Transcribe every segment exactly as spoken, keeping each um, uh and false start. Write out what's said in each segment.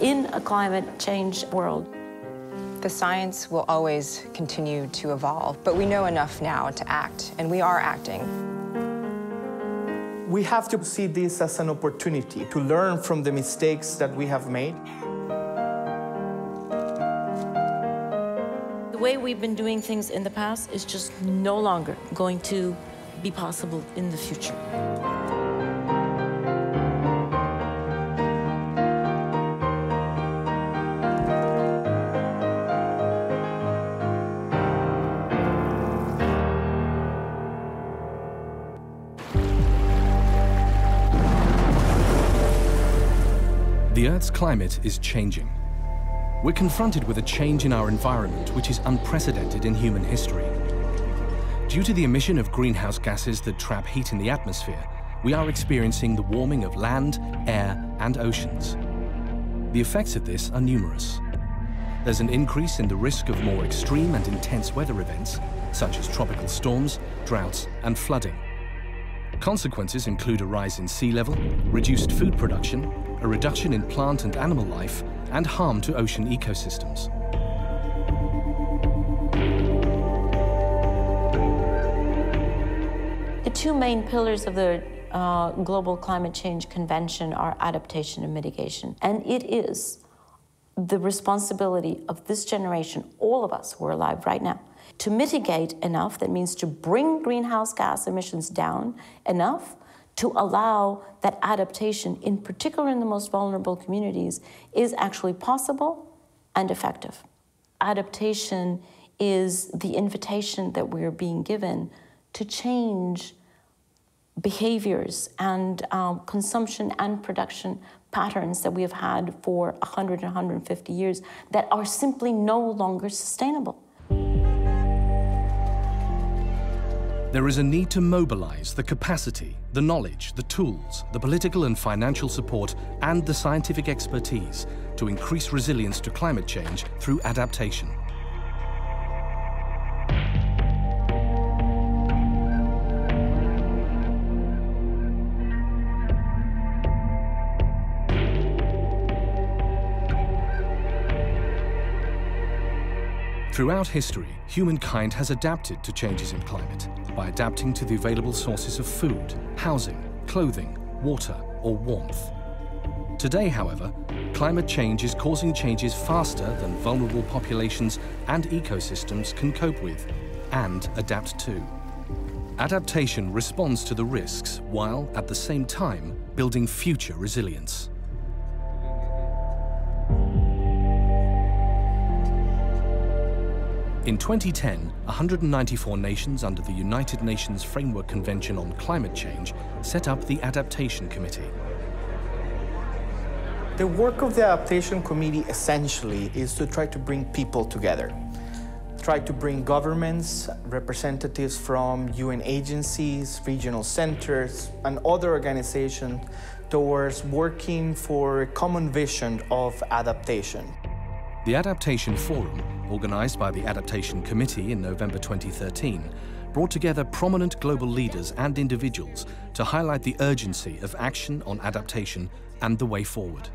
in a climate change world. The science will always continue to evolve, but we know enough now to act, and we are acting. We have to see this as an opportunity to learn from the mistakes that we have made. The way we've been doing things in the past is just no longer going to be possible in the future. The Earth's climate is changing. We're confronted with a change in our environment which is unprecedented in human history. Due to the emission of greenhouse gases that trap heat in the atmosphere, we are experiencing the warming of land, air, and oceans. The effects of this are numerous. There's an increase in the risk of more extreme and intense weather events, such as tropical storms, droughts, and flooding. Consequences include a rise in sea level, reduced food production, a reduction in plant and animal life, and harm to ocean ecosystems. The two main pillars of the uh, Global Climate Change Convention are adaptation and mitigation. And it is the responsibility of this generation, all of us who are alive right now, to mitigate enough, that means to bring greenhouse gas emissions down enough to allow that adaptation, in particular in the most vulnerable communities, is actually possible and effective. Adaptation is the invitation that we are being given to change behaviors and um, consumption and production patterns that we have had for one hundred and one hundred fifty years that are simply no longer sustainable. There is a need to mobilize the capacity, the knowledge, the tools, the political and financial support, and the scientific expertise to increase resilience to climate change through adaptation. Throughout history, humankind has adapted to changes in climate by adapting to the available sources of food, housing, clothing, water, or warmth. Today, however, climate change is causing changes faster than vulnerable populations and ecosystems can cope with and adapt to. Adaptation responds to the risks while, at the same time, building future resilience. In twenty ten, one hundred ninety-four nations under the United Nations Framework Convention on Climate Change set up the Adaptation Committee. The work of the Adaptation Committee essentially is to try to bring people together, try to bring governments, representatives from U N agencies, regional centers, and other organizations towards working for a common vision of adaptation. The Adaptation Forum, organised by the Adaptation Committee in November twenty thirteen, brought together prominent global leaders and individuals to highlight the urgency of action on adaptation and the way forward.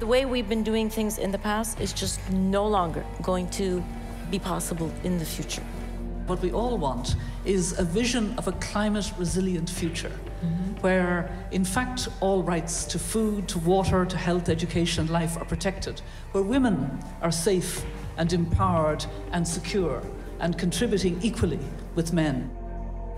The way we've been doing things in the past is just no longer going to be possible in the future. What we all want is a vision of a climate-resilient future, mm-hmm. where, in fact, all rights to food, to water, to health, education, life are protected, where women are safe and empowered and secure and contributing equally with men.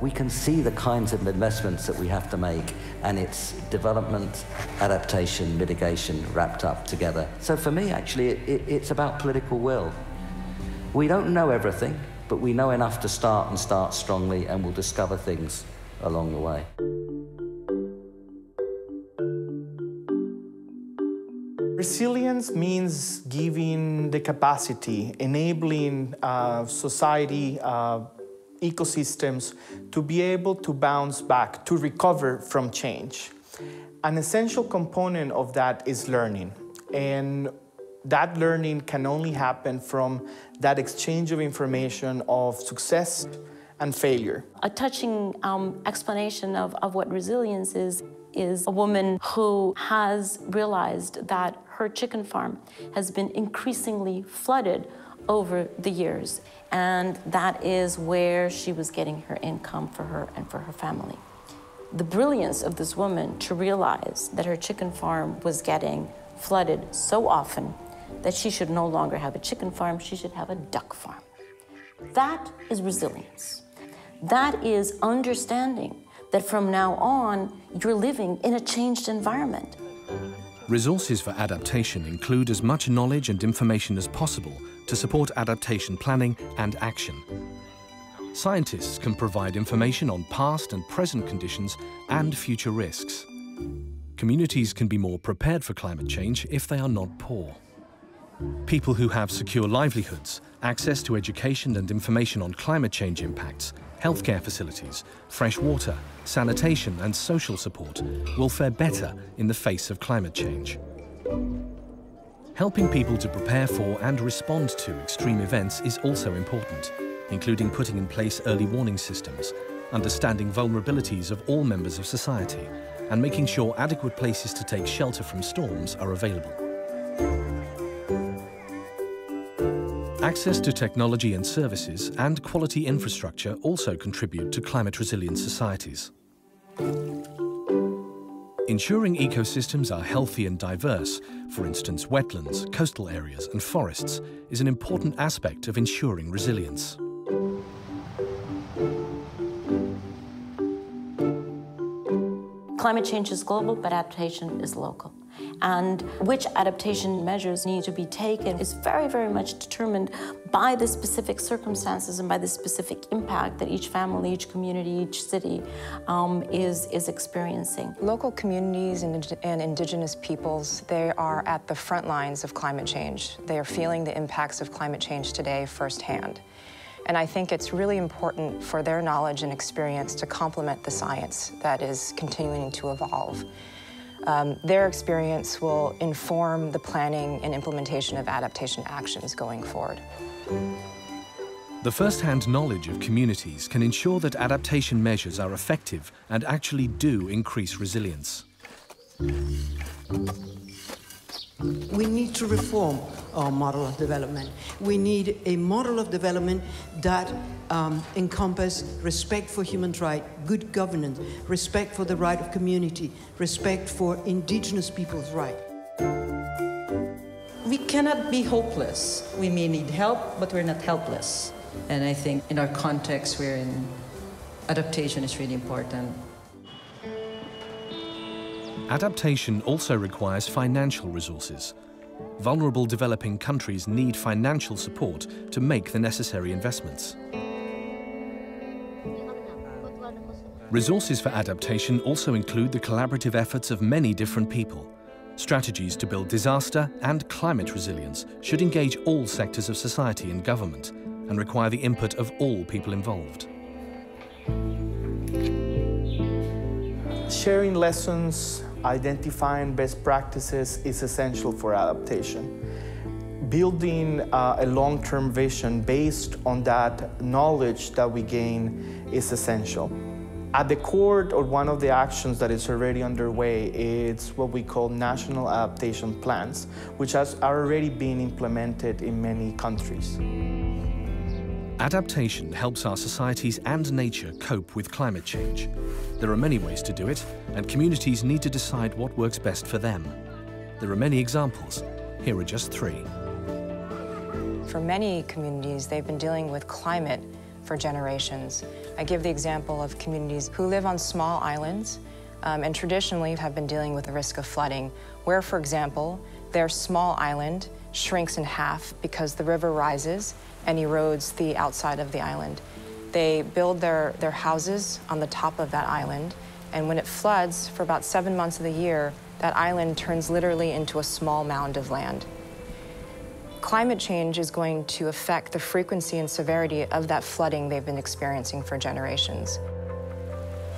We can see the kinds of investments that we have to make, and it's development, adaptation, mitigation wrapped up together. So for me, actually, it, it, it's about political will. We don't know everything, but we know enough to start and start strongly, and we'll discover things along the way. Resilience means giving the capacity, enabling uh, society, uh, ecosystems to be able to bounce back, to recover from change. An essential component of that is learning. And that learning can only happen from that exchange of information of success and failure. A touching um, explanation of, of what resilience is, is a woman who has realized that her chicken farm has been increasingly flooded over the years. And that is where she was getting her income for her and for her family. The brilliance of this woman to realize that her chicken farm was getting flooded so often that she should no longer have a chicken farm, she should have a duck farm. That is resilience. That is understanding that from now on, you're living in a changed environment. Resources for adaptation include as much knowledge and information as possible to support adaptation planning and action. Scientists can provide information on past and present conditions and future risks. Communities can be more prepared for climate change if they are not poor. People who have secure livelihoods, access to education and information on climate change impacts, healthcare facilities, fresh water, sanitation and social support will fare better in the face of climate change. Helping people to prepare for and respond to extreme events is also important, including putting in place early warning systems, understanding vulnerabilities of all members of society, and making sure adequate places to take shelter from storms are available. Access to technology and services and quality infrastructure also contribute to climate-resilient societies. Ensuring ecosystems are healthy and diverse, for instance wetlands, coastal areas and forests, is an important aspect of ensuring resilience. Climate change is global, but adaptation is local. And which adaptation measures need to be taken is very, very much determined by the specific circumstances and by the specific impact that each family, each community, each city um, is, is experiencing. Local communities and, and indigenous peoples, they are at the front lines of climate change. They are feeling the impacts of climate change today firsthand. And I think it's really important for their knowledge and experience to complement the science that is continuing to evolve. Um, their experience will inform the planning and implementation of adaptation actions going forward. The first-hand knowledge of communities can ensure that adaptation measures are effective and actually do increase resilience. We need to reform our model of development. We need a model of development that um, encompasses respect for human rights, good governance, respect for the right of community, respect for indigenous people's rights. We cannot be hopeless. We may need help, but we're not helpless. And I think in our context we're in, adaptation is really important. Adaptation also requires financial resources. Vulnerable developing countries need financial support to make the necessary investments. Resources for adaptation also include the collaborative efforts of many different people. Strategies to build disaster and climate resilience should engage all sectors of society and government and require the input of all people involved. Sharing lessons, identifying best practices is essential for adaptation. Building uh, a long-term vision based on that knowledge that we gain is essential. At the core, or one of the actions that is already underway, is what we call national adaptation plans, which has, are already being implemented in many countries. Adaptation helps our societies and nature cope with climate change. There are many ways to do it, and communities need to decide what works best for them. There are many examples. Here are just three. For many communities, they've been dealing with climate for generations. I give the example of communities who live on small islands um, and traditionally have been dealing with the risk of flooding, where, for example, their small island shrinks in half because the river rises and erodes the outside of the island. They build their, their houses on the top of that island, and when it floods for about seven months of the year, that island turns literally into a small mound of land. Climate change is going to affect the frequency and severity of that flooding they've been experiencing for generations.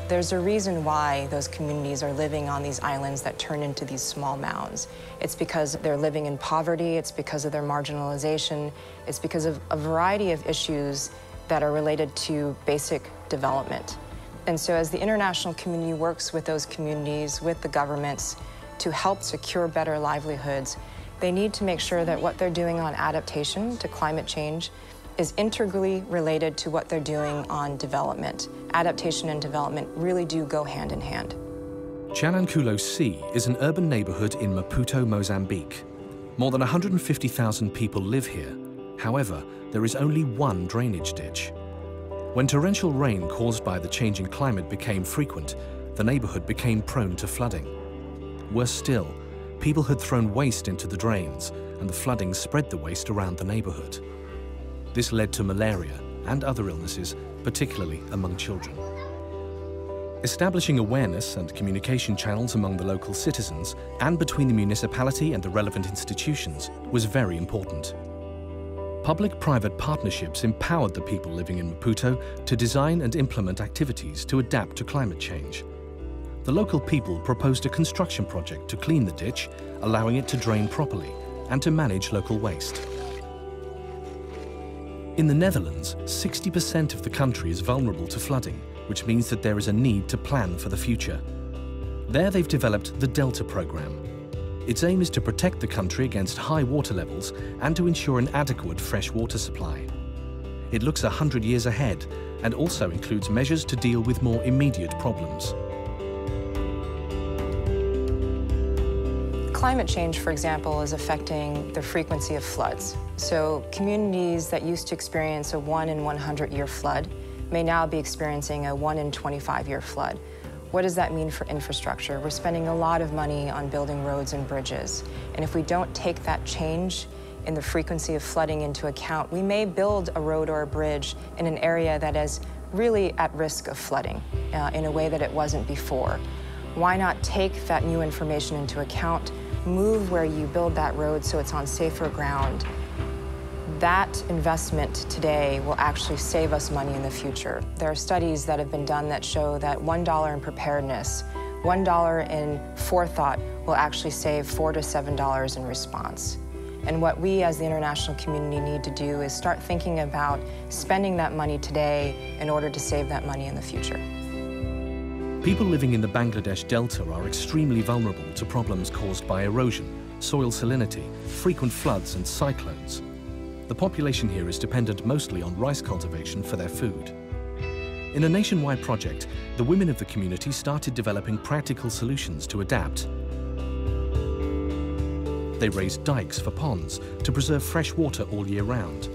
There's a reason why those communities are living on these islands that turn into these small mounds. It's because they're living in poverty, it's because of their marginalization, it's because of a variety of issues that are related to basic development. And so as the international community works with those communities, with the governments, to help secure better livelihoods, they need to make sure that what they're doing on adaptation to climate change is integrally related to what they're doing on development. Adaptation and development really do go hand in hand. Chananculo C is an urban neighborhood in Maputo, Mozambique. More than one hundred fifty thousand people live here. However, there is only one drainage ditch. When torrential rain caused by the changing climate became frequent, the neighborhood became prone to flooding. Worse still, people had thrown waste into the drains, and the flooding spread the waste around the neighborhood. This led to malaria and other illnesses, particularly among children. Establishing awareness and communication channels among the local citizens and between the municipality and the relevant institutions was very important. Public-private partnerships empowered the people living in Maputo to design and implement activities to adapt to climate change. The local people proposed a construction project to clean the ditch, allowing it to drain properly and to manage local waste. In the Netherlands, sixty percent of the country is vulnerable to flooding, which means that there is a need to plan for the future. There they've developed the Delta Programme. Its aim is to protect the country against high water levels and to ensure an adequate fresh water supply. It looks one hundred years ahead and also includes measures to deal with more immediate problems. Climate change, for example, is affecting the frequency of floods. So communities that used to experience a one in one hundred year flood may now be experiencing a one in twenty-five year flood. What does that mean for infrastructure? We're spending a lot of money on building roads and bridges. And if we don't take that change in the frequency of flooding into account, we may build a road or a bridge in an area that is really at risk of flooding uh, in a way that it wasn't before. Why not take that new information into account, move where you build that road so it's on safer ground? That investment today will actually save us money in the future. There are studies that have been done that show that one dollar in preparedness, one dollar in forethought will actually save four to seven dollars in response. And what we as the international community need to do is start thinking about spending that money today in order to save that money in the future. People living in the Bangladesh Delta are extremely vulnerable to problems caused by erosion, soil salinity, frequent floods and cyclones. The population here is dependent mostly on rice cultivation for their food. In a nationwide project, the women of the community started developing practical solutions to adapt. They raised dikes for ponds to preserve fresh water all year round.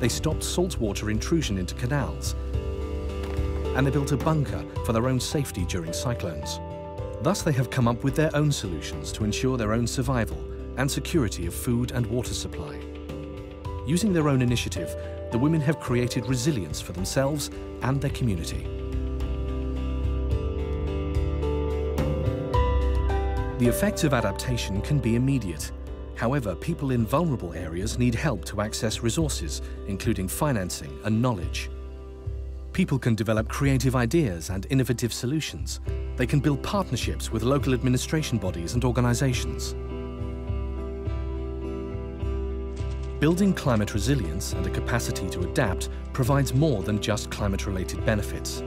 They stopped saltwater intrusion into canals, and they built a bunker for their own safety during cyclones. Thus they have come up with their own solutions to ensure their own survival and security of food and water supply. Using their own initiative, the women have created resilience for themselves and their community. The effects of adaptation can be immediate. However, people in vulnerable areas need help to access resources, including financing and knowledge. People can develop creative ideas and innovative solutions. They can build partnerships with local administration bodies and organizations. Building climate resilience and a capacity to adapt provides more than just climate-related benefits.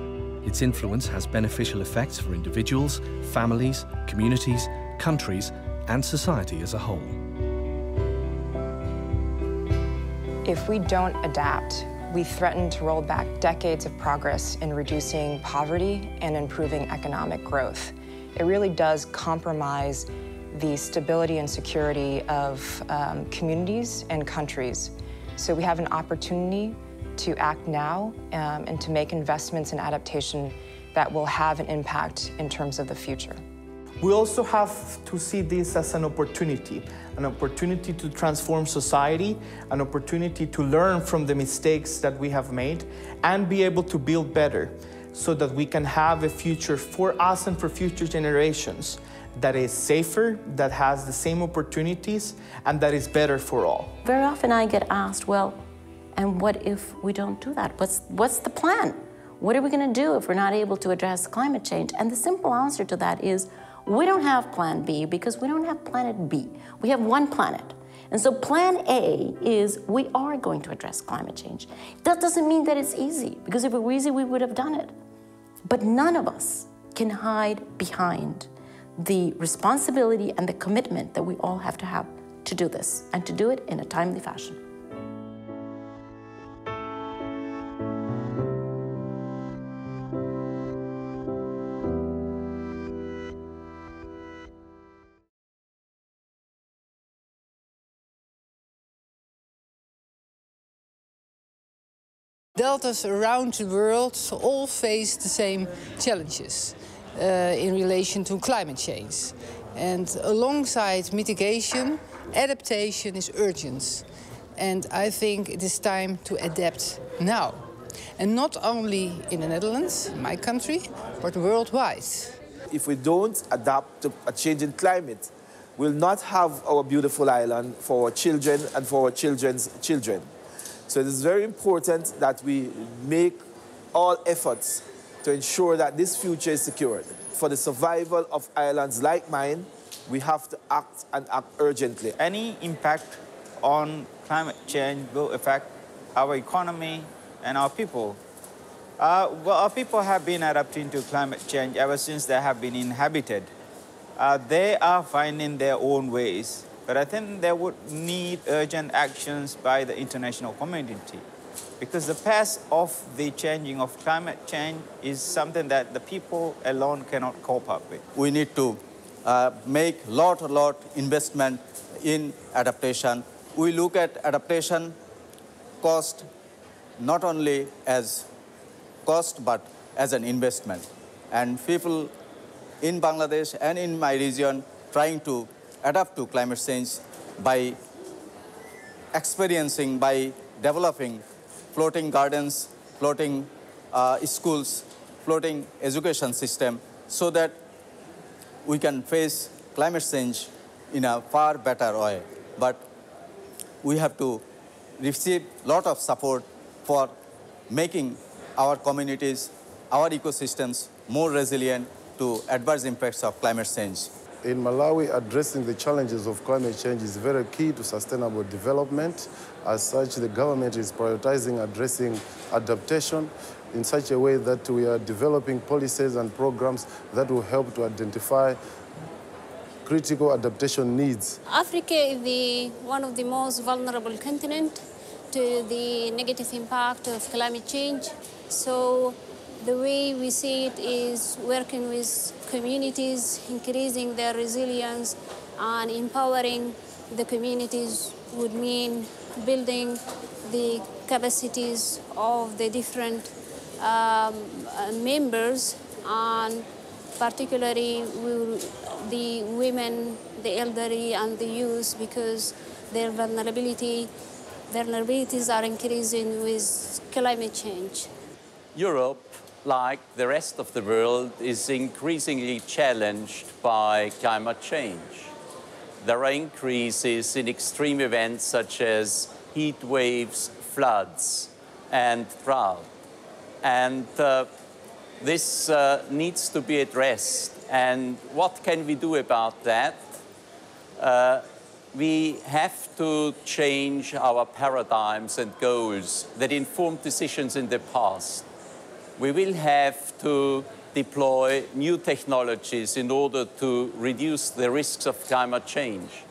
Its influence has beneficial effects for individuals, families, communities, countries, and society as a whole. If we don't adapt, we threaten to roll back decades of progress in reducing poverty and improving economic growth. It really does compromise the stability and security of um, communities and countries. So we have an opportunity to act now um, and to make investments in adaptation that will have an impact in terms of the future. We also have to see this as an opportunity, an opportunity to transform society, an opportunity to learn from the mistakes that we have made and be able to build better so that we can have a future for us and for future generations that is safer, that has the same opportunities, and that is better for all. Very often I get asked, well, and what if we don't do that? What's, what's the plan? What are we going to do if we're not able to address climate change? And the simple answer to that is, we don't have plan B because we don't have planet B. We have one planet. And so plan A is we are going to address climate change. That doesn't mean that it's easy, because if it were easy, we would have done it. But none of us can hide behind the responsibility and the commitment that we all have to have to do this, and to do it in a timely fashion. Deltas around the world all face the same challenges uh, in relation to climate change. And alongside mitigation, adaptation is urgent. And I think it is time to adapt now. And not only in the Netherlands, my country, but worldwide. If we don't adapt to a changing climate, we'll not have our beautiful island for our children and for our children's children. So it is very important that we make all efforts to ensure that this future is secured. For the survival of islands like mine, we have to act and act urgently. Any impact on climate change will affect our economy and our people. Uh, well, our people have been adapting to climate change ever since they have been inhabited. Uh, they are finding their own ways. But I think there would need urgent actions by the international community, because the path of the changing of climate change is something that the people alone cannot cope up with. We need to uh, make lot, lot investment in adaptation. We look at adaptation cost not only as cost, but as an investment. And people in Bangladesh and in my region trying to adapt to climate change by experiencing, by developing floating gardens, floating uh, schools, floating education system, so that we can face climate change in a far better way. But we have to receive a lot of support for making our communities, our ecosystems more resilient to adverse impacts of climate change. In Malawi, addressing the challenges of climate change is very key to sustainable development. As such, the government is prioritizing addressing adaptation in such a way that we are developing policies and programs that will help to identify critical adaptation needs. Africa is the, one of the most vulnerable continents to the negative impact of climate change. So, the way we see it is working with communities, increasing their resilience, and empowering the communities would mean building the capacities of the different um, members, and particularly the women, the elderly, and the youth, because their vulnerability, vulnerabilities are increasing with climate change. Europe, like the rest of the world, is increasingly challenged by climate change. There are increases in extreme events such as heat waves, floods, and drought. And uh, this uh, needs to be addressed. And what can we do about that? Uh, we have to change our paradigms and goals that informed decisions in the past. We will have to deploy new technologies in order to reduce the risks of climate change.